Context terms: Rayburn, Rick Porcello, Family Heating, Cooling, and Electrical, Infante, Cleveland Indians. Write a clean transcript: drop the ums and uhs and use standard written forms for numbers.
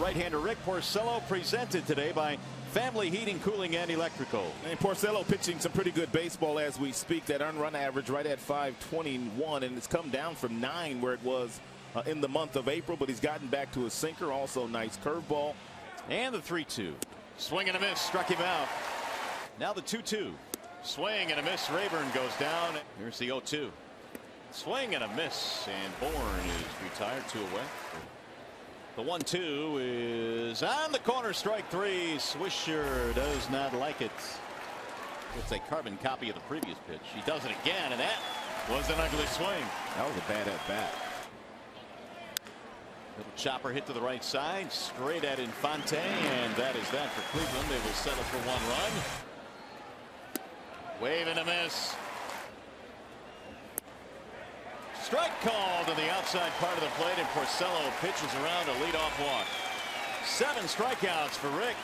Right-hander Rick Porcello, presented today by Family Heating, Cooling, and Electrical. And Porcello pitching some pretty good baseball as we speak. That earned run average right at 5.21, and it's come down from 9 where it was in the month of April, but he's gotten back to his sinker. Also nice curveball. And the 3-2. Swing and a miss, struck him out. Now the 2-2. Swing and a miss, Rayburn goes down. Here's the 0-2. Swing and a miss, and Bourne is retired, 2 away. The 1-2 is on the corner, strike 3. Swisher does not like it. It's a carbon copy of the previous pitch. He does it again, and that was an ugly swing. That was a bad at bat. Little chopper hit to the right side, straight at Infante, and that is that for Cleveland. They will settle for 1 run. Wave and a miss. Strike called to the outside part of the plate, and Porcello pitches around a leadoff walk. 7 strikeouts for Rick.